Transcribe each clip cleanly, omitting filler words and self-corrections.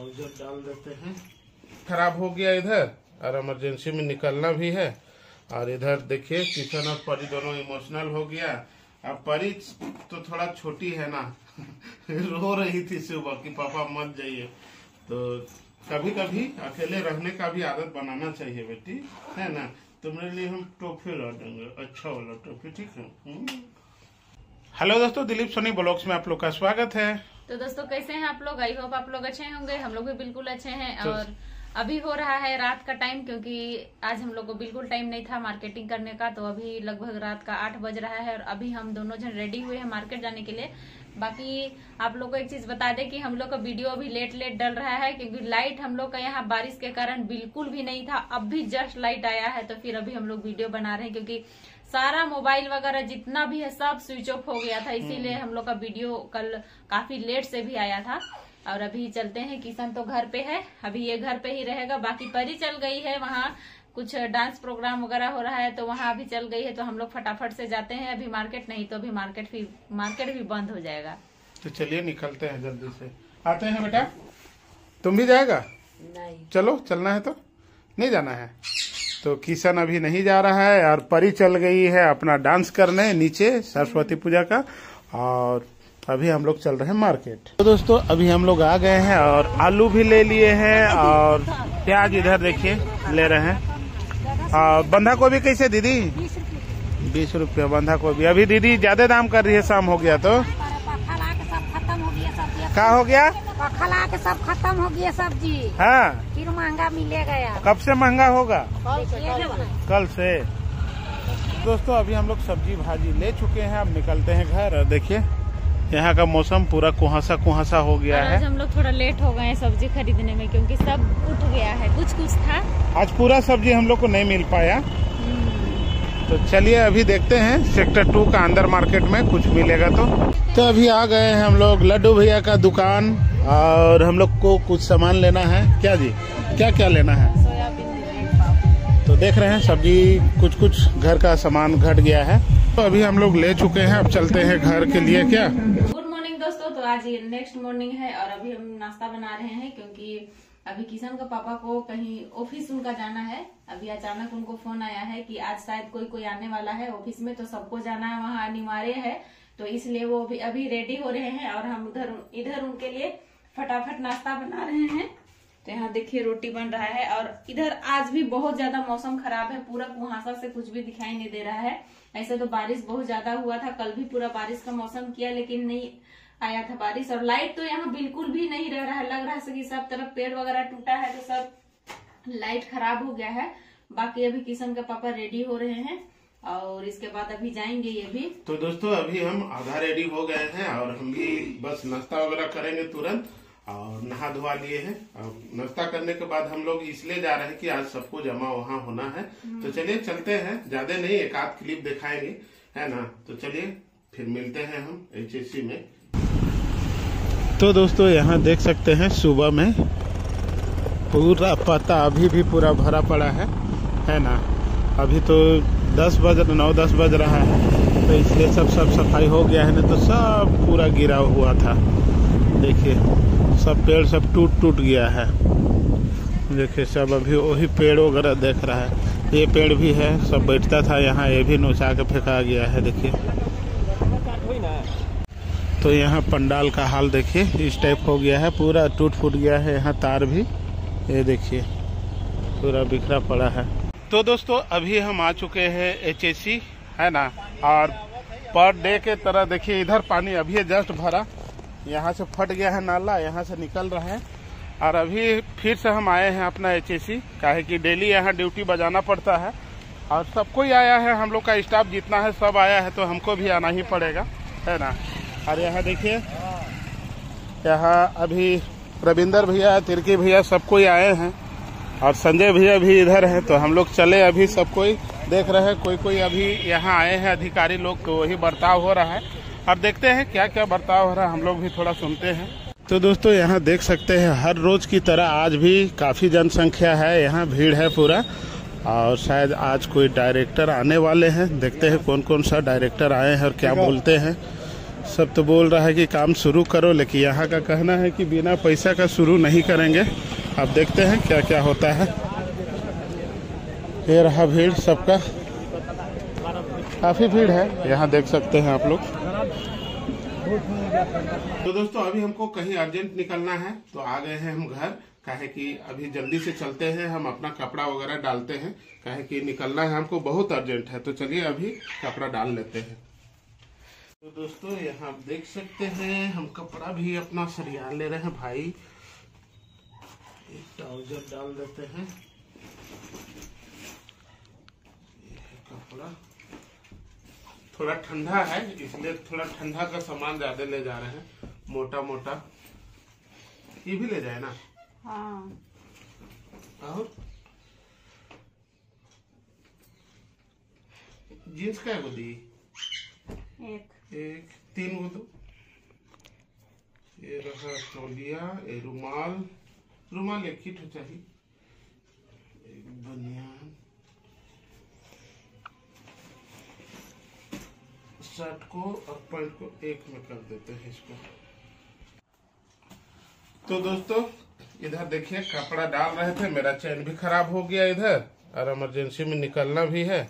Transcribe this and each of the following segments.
और जो डाल देते हैं। खराब हो गया इधर और इमरजेंसी में निकलना भी है। और इधर देखिए किशन और परी दोनों इमोशनल हो गया। अब परी तो थोड़ा छोटी है ना, रो रही थी सुबह कि पापा मत जाइए। तो कभी कभी अकेले रहने का भी आदत बनाना चाहिए बेटी, है ना। तुम्हारे लिए हम टॉफी ला देंगे, अच्छा वाला टॉफी, ठीक है। हेलो दोस्तों, दिलीप सोनी ब्लॉग्स में आप लोग का स्वागत है। तो दोस्तों कैसे हैं आप लोग? आई होप आप लोग अच्छे होंगे, हम लोग भी बिल्कुल अच्छे हैं। और अभी हो रहा है रात का टाइम, क्योंकि आज हम लोग को बिल्कुल टाइम नहीं था मार्केटिंग करने का। तो अभी लगभग रात का 8 बज रहा है और अभी हम दोनों जन रेडी हुए हैं मार्केट जाने के लिए। बाकी आप लोग को एक चीज बता दें कि हम लोग का वीडियो अभी लेट डल रहा है, क्योंकि लाइट हम लोग का यहाँ बारिश के कारण बिल्कुल भी नहीं था। अब भी जस्ट लाइट आया है तो फिर अभी हम लोग वीडियो बना रहे हैं, क्योंकि सारा मोबाइल वगैरह जितना भी है सब स्विच ऑफ हो गया था। इसीलिए हम लोग का वीडियो कल काफी लेट से भी आया था। और अभी चलते हैं, किशन तो घर पे है, अभी ये घर पे ही रहेगा। बाकी परी चल गई है, वहाँ कुछ डांस प्रोग्राम वगैरह हो रहा है तो वहाँ अभी चल गई है। तो हम लोग फटाफट से जाते हैं अभी मार्केट, नहीं तो अभी मार्केट भी बंद हो जाएगा। तो चलिए निकलते हैं जल्दी से। आते हैं बेटा, तुम भी जाएगा? नहीं, चलो चलना है तो नहीं जाना है। तो किशन अभी नहीं जा रहा है और परी चल गई है अपना डांस करने नीचे सरस्वती पूजा का। और अभी हम लोग चल रहे हैं मार्केट। तो दोस्तों अभी हम लोग आ गए हैं और आलू भी ले लिए हैं और प्याज इधर देखिए ले रहे हैं। और बंधा गोभी कैसे दीदी? 20 रुपये बंधा गोभी। अभी दीदी ज्यादा दाम कर रही है, शाम हो गया तो क्या हो गया? पखला के सब खत्म हो गया सब्जी। हाँ, फिर महंगा मिलेगा यार। कब से महंगा होगा? कल से। दोस्तों अभी हम लोग सब्जी भाजी ले चुके हैं, अब निकलते हैं घर। और देखिए यहाँ का मौसम पूरा कुहासा कुहासा हो गया है। आज हम लोग थोड़ा लेट हो गए हैं सब्जी खरीदने में, क्योंकि सब उठ गया है, कुछ कुछ था। आज पूरा सब्जी हम लोग को नहीं मिल पाया। तो चलिए अभी देखते हैं सेक्टर 2 का अंदर मार्केट में कुछ मिलेगा। तो अभी आ गए हैं हम लोग लड्डू भैया का दुकान और हम लोग को कुछ सामान लेना है। क्या जी, क्या क्या लेना है? तो देख रहे हैं सब्जी, कुछ कुछ घर का सामान घट गया है। तो अभी हम लोग ले चुके हैं, अब चलते हैं घर के लिए। क्या गुड मॉर्निंग दोस्तों, तो आज ये नेक्स्ट मॉर्निंग है और अभी हम नाश्ता बना रहे हैं, क्योंकि अभी किशन का पापा को कहीं ऑफिस उनका जाना है। अभी अचानक उनको फोन आया है कि आज शायद कोई आने वाला है ऑफिस में, तो सबको जाना है वहाँ, अनिवार्य है। तो इसलिए वो अभी रेडी हो रहे हैं और हम इधर उनके लिए फटाफट नाश्ता बना रहे हैं। तो यहाँ देखिए रोटी बन रहा है। और इधर आज भी बहुत ज्यादा मौसम खराब है, पूरा कुहासा से कुछ भी दिखाई नहीं दे रहा है। ऐसे तो बारिश बहुत ज्यादा हुआ था, कल भी पूरा बारिश का मौसम किया, लेकिन नहीं आया था बारिश। और लाइट तो यहाँ बिल्कुल भी नहीं रह रहा है, लग रहा है कि सब तरफ पेड़ वगैरह टूटा है तो सब लाइट खराब हो गया है। बाकी अभी किशन के पापा रेडी हो रहे हैं और इसके बाद अभी जाएंगे ये भी। तो दोस्तों अभी हम आधा रेडी हो गए हैं और हम भी बस नाश्ता वगैरह करेंगे तुरंत और नहा धुआ लिए हैं। अब नाश्ता करने के बाद हम लोग इसलिए जा रहे हैं कि आज सबको जमा वहाँ होना है। तो चलिए चलते हैं, ज्यादा नहीं एक आध क्लिप दिखाएंगे, है ना। तो चलिए फिर मिलते हैं हम HSC में। तो दोस्तों यहाँ देख सकते हैं सुबह में पूरा पत्ता अभी भी पूरा भरा पड़ा है ना। अभी तो 9-10 बज रहा है, तो इसलिए सब साफ सफाई हो गया है, ना तो सब पूरा गिरा हुआ था। देखिए सब पेड़ सब टूट गया है। देखिए सब अभी वही पेड़ वगैरह देख रहा है, ये पेड़ भी है, सब बैठता था यहाँ, ये भी नोचा के फेंका गया है। देखिए तो यहाँ पंडाल का हाल देखिए इस टाइप हो गया है, पूरा टूट फूट गया है। यहाँ तार भी ये देखिए पूरा बिखरा पड़ा है। तो दोस्तों अभी हम आ चुके हैं HSC, है ना। और पर डे के तरह देखिए इधर पानी अभी जस्ट भरा, यहाँ से फट गया है नाला, यहाँ से निकल रहा है। और अभी फिर से हम आए हैं अपना HSC, काहे कि डेली यहाँ ड्यूटी बजाना पड़ता है और सब कोई आया है, हम लोग का स्टाफ जितना है सब आया है, तो हमको भी आना ही पड़ेगा, है ना। और यहाँ देखिए यहाँ अभी रविंदर भैया, तिर्की भैया सब कोई आए हैं और संजय भैया भी इधर हैं। तो हम लोग चले, अभी सब कोई देख रहे हैं, कोई अभी यहाँ आए हैं अधिकारी लोग, तो वही बर्ताव हो रहा है। अब देखते हैं क्या क्या बर्ताव हो रहा है, हम लोग भी थोड़ा सुनते हैं। तो दोस्तों यहाँ देख सकते हैं हर रोज की तरह आज भी काफ़ी जनसंख्या है, यहाँ भीड़ है पूरा। और शायद आज कोई डायरेक्टर आने वाले हैं, देखते हैं कौन कौन सा डायरेक्टर आए हैं और क्या बोलते हैं। सब तो बोल रहा है कि काम शुरू करो, लेकिन यहाँ का कहना है कि बिना पैसा का शुरू नहीं करेंगे। आप देखते हैं क्या क्या होता है। ये रहा भीड़ सबका, काफ़ी भीड़ है यहाँ, देख सकते हैं आप लोग। तो दोस्तों अभी हमको कहीं अर्जेंट निकलना है तो आ गए हैं हम घर। काहे कि अभी जल्दी से चलते हैं, हम अपना कपड़ा वगैरह डालते हैं, काहे कि निकलना है हमको, बहुत अर्जेंट है। तो चलिए अभी कपड़ा डाल लेते हैं। तो दोस्तों यहाँ आप देख सकते हैं हम कपड़ा भी अपना सरिया ले रहे हैं भाई। एक ट्राउजर डाल देते हैं, कपड़ा थोड़ा ठंडा है इसलिए थोड़ा ठंडा का सामान ज्यादा ले जा रहे हैं, मोटा मोटा। ये भी ले जाए ना। हाँ। और जींस का गो दी एक 3 गो दो। ये रहा तौलिया, ये रुमाल, रुमाल एक ही चाहिए, एक बनियान, शर्ट को और पैंट को एक में कर देते हैं इसको। तो दोस्तों इधर देखिए कपड़ा डाल रहे थे, मेरा चैन भी खराब हो गया इधर, और इमरजेंसी में निकलना भी है।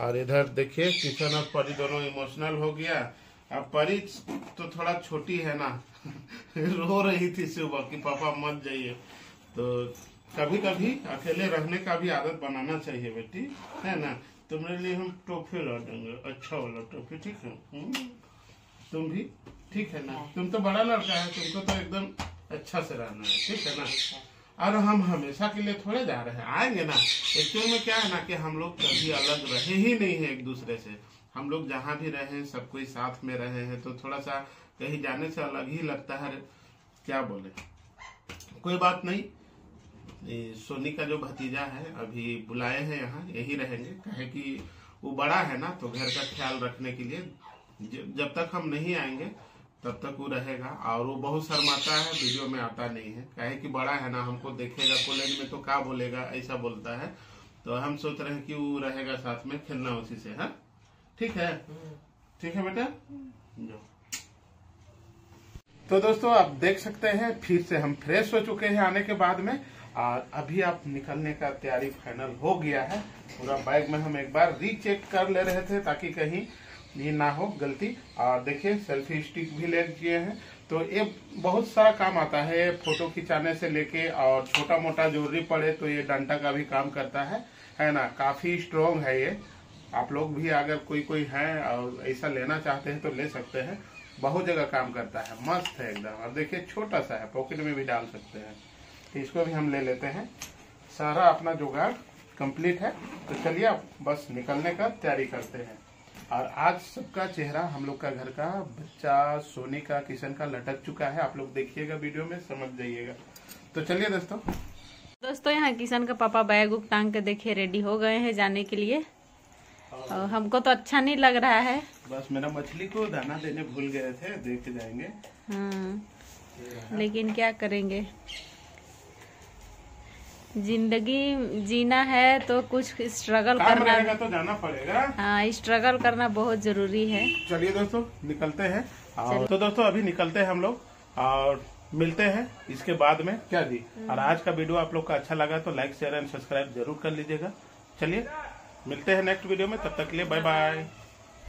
और इधर देखिए किशन और परी दोनों इमोशनल हो गया। अब परी तो थोड़ा छोटी है ना रो रही थी सुबह कि पापा मत जाइए। तो कभी कभी अकेले रहने का भी आदत बनाना चाहिए बेटी, है ना। तुम्हारे लिए हम टॉफी ला देंगे, अच्छा वाला टॉफी, ठीक है। तुम भी ठीक है ना, तुम तो बड़ा लड़का है, तुमको तो एकदम अच्छा से रहना है, ठीक है ना। और हम हमेशा के लिए थोड़े जा रहे हैं, आएंगे ना। एक्चुअल में क्या है ना कि हम लोग कभी अलग रहे ही नहीं है एक दूसरे से। हम लोग जहाँ भी रहे सब कोई साथ में रहे हैं, तो थोड़ा सा कहीं जाने से अलग ही लगता है। क्या बोले, कोई बात नहीं। सोनी का जो भतीजा है अभी बुलाए हैं यहाँ, यही रहेंगे। कहे कि वो बड़ा है ना, तो घर का ख्याल रखने के लिए जब तक हम नहीं आएंगे तब तक वो रहेगा। और वो बहुत शर्माता है, वीडियो में आता नहीं है, कहे कि बड़ा है ना, हमको देखेगा कॉलेज में तो क्या बोलेगा, ऐसा बोलता है। तो हम सोच रहे हैं कि वो रहेगा साथ में, खेलना उसी से है, ठीक है, ठीक है बेटा। तो दोस्तों आप देख सकते हैं फिर से हम फ्रेश हो चुके हैं आने के बाद में, और अभी आप निकलने का तैयारी फाइनल हो गया है। पूरा बैग में हम एक बार रीचेक कर ले रहे थे ताकि कहीं ये ना हो गलती। और देखिए सेल्फी स्टिक भी ले लिए हैं, तो ये बहुत सारा काम आता है, फोटो खिंचाने से लेके, और छोटा मोटा ज्वेलरी पड़े तो ये डंडा का भी काम करता है ना। काफी स्ट्रॉन्ग है ये, आप लोग भी अगर कोई है और ऐसा लेना चाहते हैं तो ले सकते हैं, बहुत जगह काम करता है, मस्त है एकदम। और देखिए छोटा सा है, पॉकेट में भी डाल सकते हैं, तो इसको भी हम ले लेते हैं। सारा अपना जुगाड़ कंप्लीट है, तो चलिए अब बस निकलने का तैयारी करते हैं। और आज सबका चेहरा, हम लोग का घर का, बच्चा सोनी का, किशन का लटक चुका है। आप लोग देखिएगा वीडियो में, समझ जाइएगा। तो चलिए दोस्तों यहाँ किशन का पापा बैग उग टांग के देखिए रेडी हो गए हैं जाने के लिए। हमको तो अच्छा नहीं लग रहा है, बस मेरा मछली को दाना देने भूल गए थे, देख जाएंगे। हाँ। लेकिन क्या करेंगे, जिंदगी जीना है तो कुछ स्ट्रगल करना रहेगा, तो जाना पड़ेगा। हाँ, स्ट्रगल करना बहुत जरूरी है। चलिए दोस्तों निकलते हैं। और तो दोस्तों अभी निकलते हैं हम लोग, और मिलते हैं इसके बाद में, क्या जी। और आज का वीडियो आप लोग का अच्छा लगा तो लाइक शेयर एंड सब्सक्राइब जरूर कर लीजिएगा। चलिए मिलते हैं नेक्स्ट वीडियो में, तब तक के लिए बाय बाय।